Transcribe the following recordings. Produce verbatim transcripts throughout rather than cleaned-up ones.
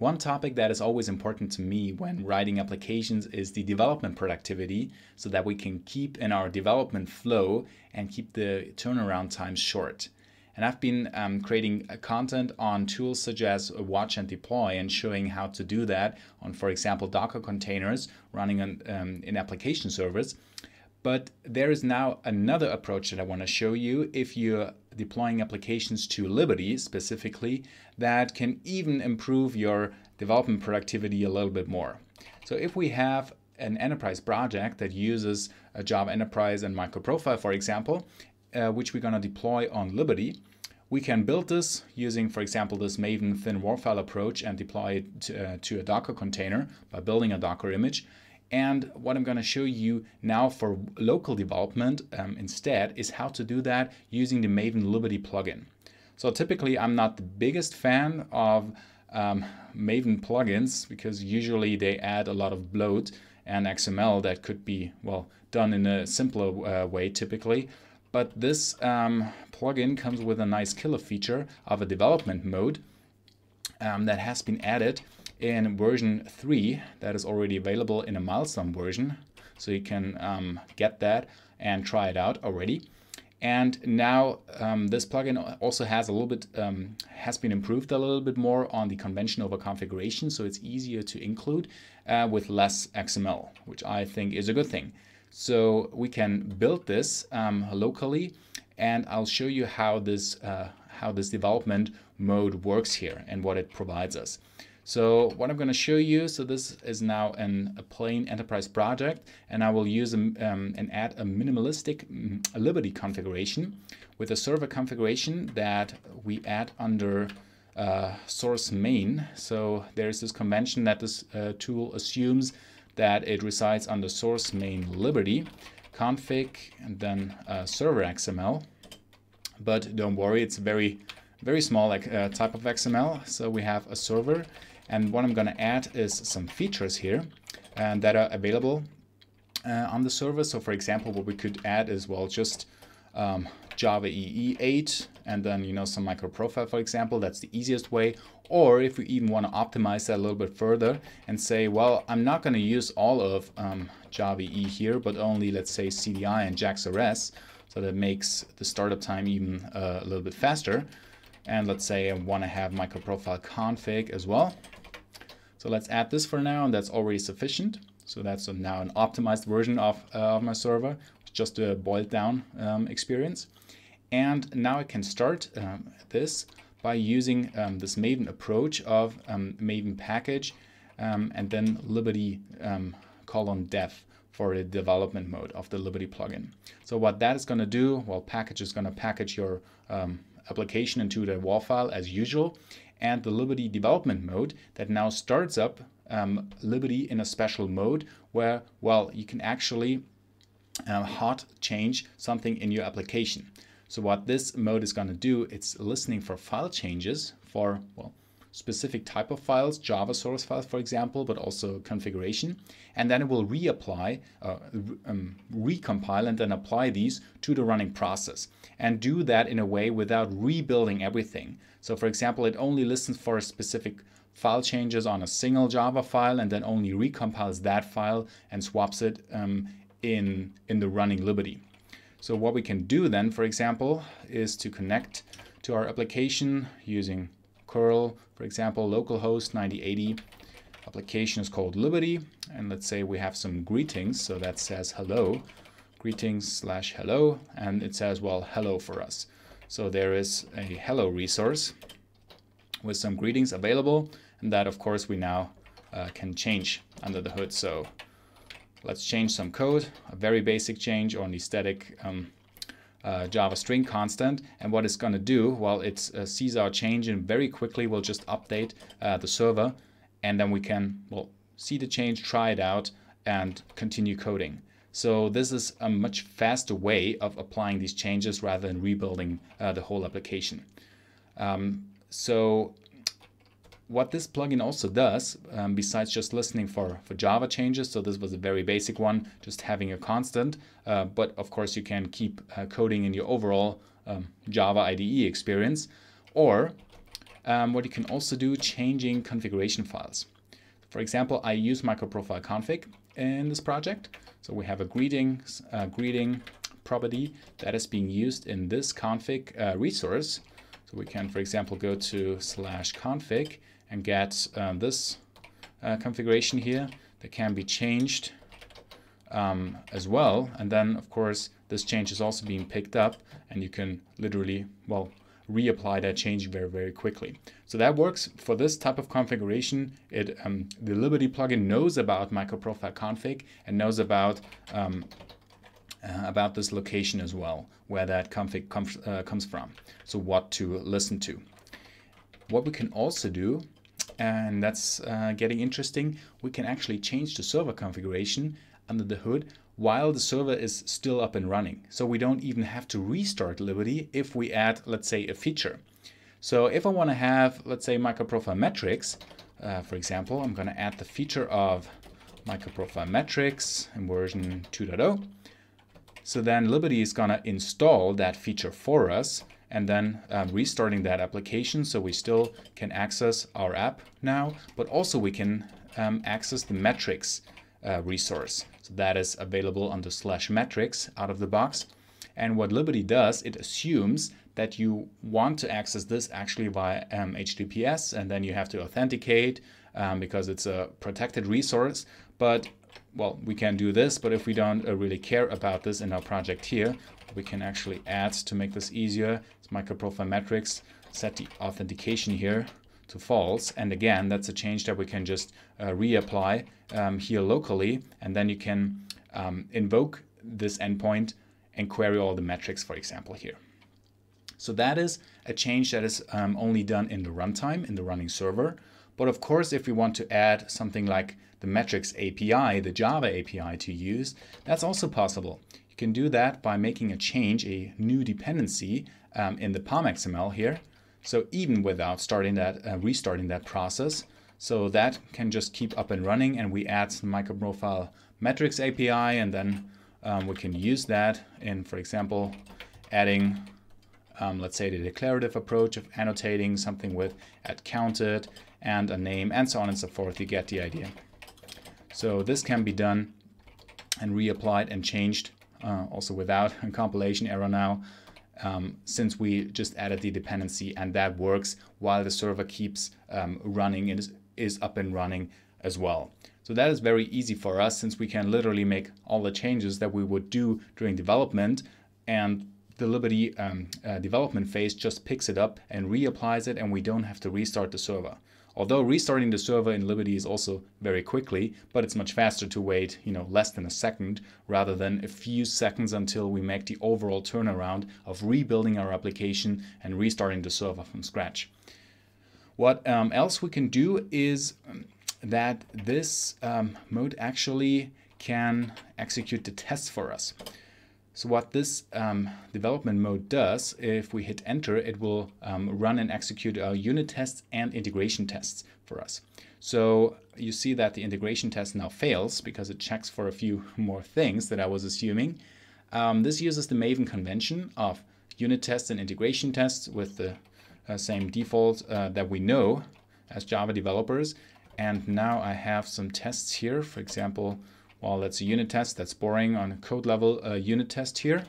One topic that is always important to me when writing applications is the development productivity, so that we can keep in our development flow and keep the turnaround time short. And I've been um, creating content on tools such as Watch and Deploy and showing how to do that on, for example, Docker containers running on, um, in application servers. But there is now another approach that I want to show you if you're deploying applications to Liberty specifically, that can even improve your development productivity a little bit more. So if we have an enterprise project that uses a Java Enterprise and MicroProfile, for example, Uh, which we're going to deploy on Liberty, we can build this using, for example, this Maven thin warfile approach and deploy it to, uh, to a Docker container by building a Docker image. And what I'm going to show you now for local development um, instead is how to do that using the Maven Liberty plugin. So typically, I'm not the biggest fan of um, Maven plugins, because usually they add a lot of bloat and X M L that could be, well, done in a simpler uh, way typically. But this um, plugin comes with a nice killer feature of a development mode um, that has been added in version three that is already available in a milestone version. So you can um, get that and try it out already. And now um, this plugin also has a little bit, um, has been improved a little bit more on the convention over configuration. So it's easier to include uh, with less X M L, which I think is a good thing. So we can build this um, locally, and I'll show you how this uh, how this development mode works here and what it provides us. So what I'm going to show you, so this is now an, a plain enterprise project, and I will use a, um, and add a minimalistic a Liberty configuration with a server configuration that we add under uh, source main. So there's this convention that this uh, tool assumes that it resides on the source main Liberty config and then uh, server X M L. But don't worry, it's very, very small like uh, type of X M L. So we have a server, and what I'm going to add is some features here and that are available uh, on the server. So for example, what we could add is, well, just um, Java E E eight and then, you know, some MicroProfile, for example. That's the easiest way. Or if we even want to optimize that a little bit further and say, well, I'm not going to use all of um, Java E here, but only, let's say, C D I and J A X R S. So that makes the startup time even uh, a little bit faster. And let's say I want to have MicroProfile config as well. So let's add this for now, and that's already sufficient. So that's now an optimized version of, uh, of my server, just a boiled down um, experience. And now I can start um, this by using um, this Maven approach of um, Maven package um, and then Liberty um, colon dev for the development mode of the Liberty plugin. So what that is going to do, well, package is going to package your um, application into the WAR file as usual, and the Liberty development mode that now starts up um, Liberty in a special mode where, well, you can actually Uh, hot change something in your application. So what this mode is going to do, it's listening for file changes for, well, specific type of files, Java source files, for example, but also configuration, and then it will reapply, uh, um, recompile and then apply these to the running process, and do that in a way without rebuilding everything. So for example, it only listens for a specific file changes on a single Java file and then only recompiles that file and swaps it um, In, in the running Liberty. So what we can do then, for example, is to connect to our application using curl, for example, localhost ninety eighty. Application is called Liberty, and let's say we have some greetings. So that says hello, greetings slash hello, and it says, well, hello for us. So there is a hello resource with some greetings available, and that, of course, we now uh, can change under the hood. So let's change some code, a very basic change on the static um, uh, Java string constant. And what it's going to do, well, it uh, sees our change and very quickly will just update uh, the server. And then we can, well, see the change, try it out, and continue coding. So this is a much faster way of applying these changes rather than rebuilding uh, the whole application. Um, so what this plugin also does, um, besides just listening for, for Java changes, so this was a very basic one, just having a constant, uh, but of course you can keep uh, coding in your overall um, Java I D E experience, or um, what you can also do, changing configuration files. For example, I use MicroProfile config in this project. So we have a greetings, uh, greeting property that is being used in this config uh, resource. So we can, for example, go to slash config and get um, this uh, configuration here that can be changed um, as well. And then, of course, this change is also being picked up and you can literally, well, reapply that change very, very quickly. So that works for this type of configuration. It um, the Liberty plugin knows about MicroProfile config and knows about um, uh, about this location as well, where that config com uh, comes from. So what to listen to. What we can also do, and that's uh, getting interesting, we can actually change the server configuration under the hood while the server is still up and running. So we don't even have to restart Liberty if we add, let's say, a feature. So if I want to have, let's say, MicroProfile Metrics, uh, for example, I'm going to add the feature of MicroProfile Metrics in version two point oh. So then Liberty is going to install that feature for us and then um, restarting that application. So we still can access our app now, but also we can um, access the metrics Uh, resource. So that is available under slash metrics out of the box. And what Liberty does, it assumes that you want to access this actually via um, H T T P S, and then you have to authenticate um, because it's a protected resource. But, well, we can do this, but if we don't uh, really care about this in our project here, we can actually add, to make this easier, it's MicroProfile Metrics, set the authentication here to false, and again that's a change that we can just uh, reapply um, here locally, and then you can um, invoke this endpoint and query all the metrics, for example, here. So that is a change that is um, only done in the runtime, in the running server. But of course, if we want to add something like the metrics A P I, the Java A P I to use, that's also possible. You can do that by making a change, a new dependency um, in the P O M X M L here. So even without starting that, uh, restarting that process, so that can just keep up and running, and we add some MicroProfile Metrics A P I, and then um, we can use that in, for example, adding, um, let's say, the declarative approach of annotating something with at counted and a name, and so on and so forth. You get the idea. So this can be done and reapplied and changed, uh, also without a compilation error now. Um, since we just added the dependency, and that works while the server keeps um, running and is, is up and running as well. So that is very easy for us, since we can literally make all the changes that we would do during development, and the Liberty um, uh, development phase just picks it up and reapplies it, and we don't have to restart the server. Although restarting the server in Liberty is also very quickly, but it's much faster to wait, you know, less than a second rather than a few seconds until we make the overall turnaround of rebuilding our application and restarting the server from scratch. What um, else we can do is that this um, mode actually can execute the tests for us. So what this um, development mode does, if we hit enter, it will um, run and execute our unit tests and integration tests for us. So you see that the integration test now fails because it checks for a few more things that I was assuming. Um, this uses the Maven convention of unit tests and integration tests with the uh, same default uh, that we know as Java developers. And now I have some tests here, for example, well, that's a unit test, that's boring on code level, uh, unit test here.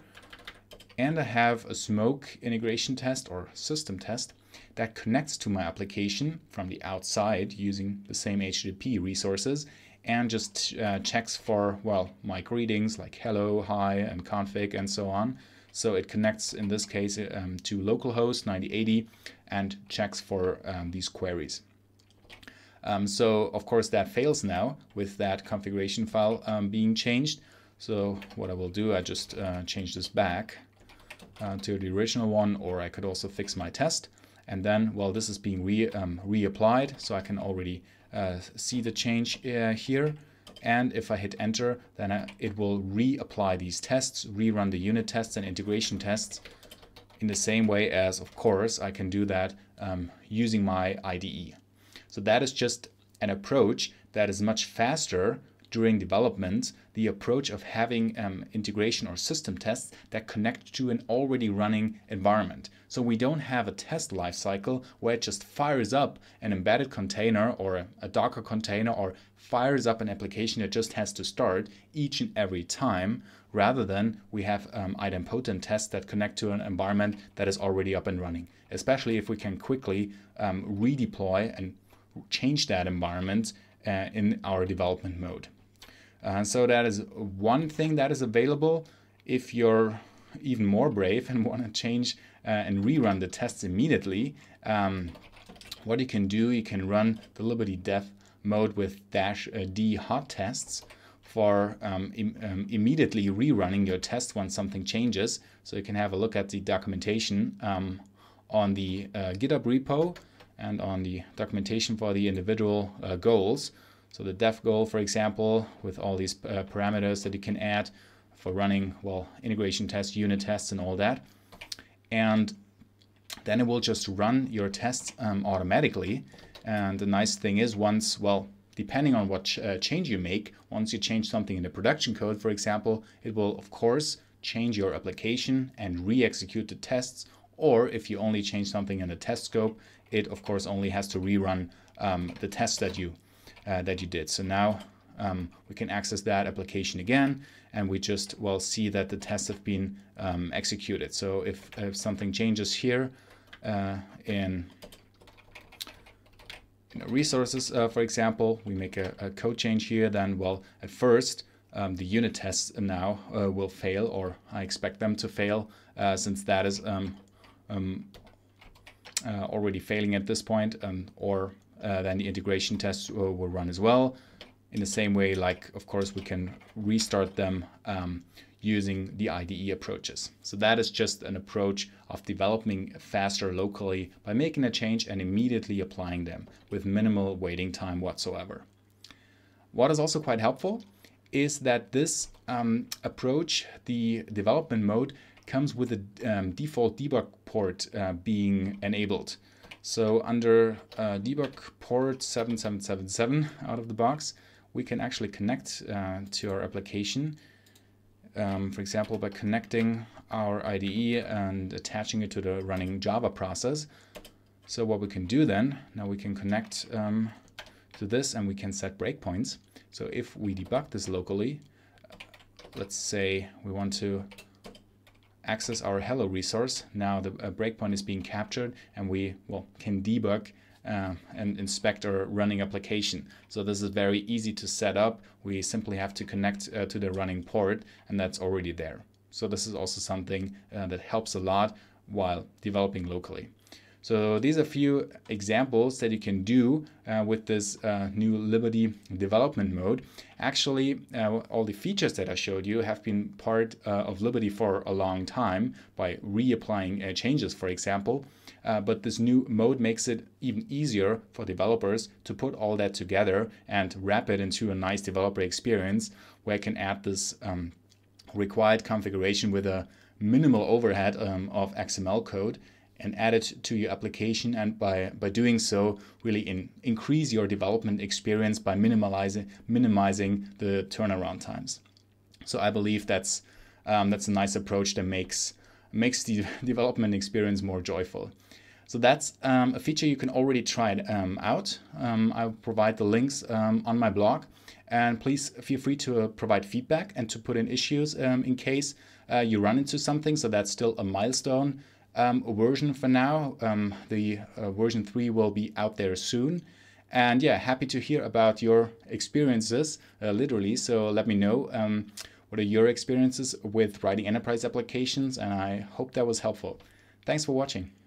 And I have a smoke integration test or system test that connects to my application from the outside using the same H T T P resources and just uh, checks for, well, my greetings like hello, hi, and config and so on. So it connects in this case um, to localhost ninety eighty and checks for um, these queries. Um, so of course that fails now with that configuration file um, being changed. So what I will do, I just uh, change this back uh, to the original one, or I could also fix my test. And then, well, this is being re, um, reapplied, so I can already uh, see the change uh, here. And if I hit enter, then I, it will reapply these tests, rerun the unit tests and integration tests in the same way as, of course, I can do that um, using my I D E. So that is just an approach that is much faster during development, the approach of having um, integration or system tests that connect to an already running environment. So we don't have a test lifecycle where it just fires up an embedded container or a Docker container or fires up an application that just has to start each and every time, rather than we have um, idempotent tests that connect to an environment that is already up and running, especially if we can quickly um, redeploy and change that environment uh, in our development mode. Uh, so that is one thing that is available. If you're even more brave and want to change uh, and rerun the tests immediately, um, what you can do, you can run the Liberty dev mode with dash uh, D hot tests for um, im um, immediately rerunning your test when something changes. So you can have a look at the documentation um, on the uh, GitHub repo and on the documentation for the individual uh, goals. So the dev goal, for example, with all these uh, parameters that you can add for running, well, integration tests, unit tests, and all that. And then it will just run your tests um, automatically. And the nice thing is, once, well, depending on what ch uh, change you make, once you change something in the production code, for example, it will, of course, change your application and re-execute the tests. Or if you only change something in the test scope, it of course only has to rerun um, the test that you uh, that you did. So now um, we can access that application again, and we just well see that the tests have been um, executed. So if, if something changes here uh, in you know, resources, uh, for example, we make a, a code change here. Then well, at first um, the unit tests now uh, will fail, or I expect them to fail, uh, since that is um, um, Uh, already failing at this point, um, or uh, then the integration tests uh, will run as well. In the same way, like, of course, we can restart them um, using the I D E approaches. So that is just an approach of developing faster locally by making a change and immediately applying them with minimal waiting time whatsoever. What is also quite helpful is that this um, approach, the development mode, comes with a um, default debug port uh, being enabled. So under uh, debug port seven seven seven seven out of the box, we can actually connect uh, to our application. Um, for example, by connecting our I D E and attaching it to the running Java process. So what we can do then, now we can connect um, to this and we can set breakpoints. So if we debug this locally, let's say we want to access our hello resource. Now the uh, breakpoint is being captured and we well can debug uh, and inspect our running application. So this is very easy to set up. We simply have to connect uh, to the running port and that's already there. So this is also something uh, that helps a lot while developing locally. So these are a few examples that you can do uh, with this uh, new Liberty development mode. Actually, uh, all the features that I showed you have been part uh, of Liberty for a long time by reapplying uh, changes, for example. Uh, but this new mode makes it even easier for developers to put all that together and wrap it into a nice developer experience where I can add this um, required configuration with a minimal overhead um, of X M L code and add it to your application, and by, by doing so really in, increase your development experience by minimizing, minimizing the turnaround times. So I believe that's, um, that's a nice approach that makes, makes the development experience more joyful. So that's um, a feature you can already try it um, out. Um, I'll provide the links um, on my blog, and please feel free to uh, provide feedback and to put in issues um, in case uh, you run into something. So that's still a milestone Um, version for now. Um, the uh, version three will be out there soon. And yeah, happy to hear about your experiences, uh, literally. So let me know um, what are your experiences with writing enterprise applications, and I hope that was helpful. Thanks for watching.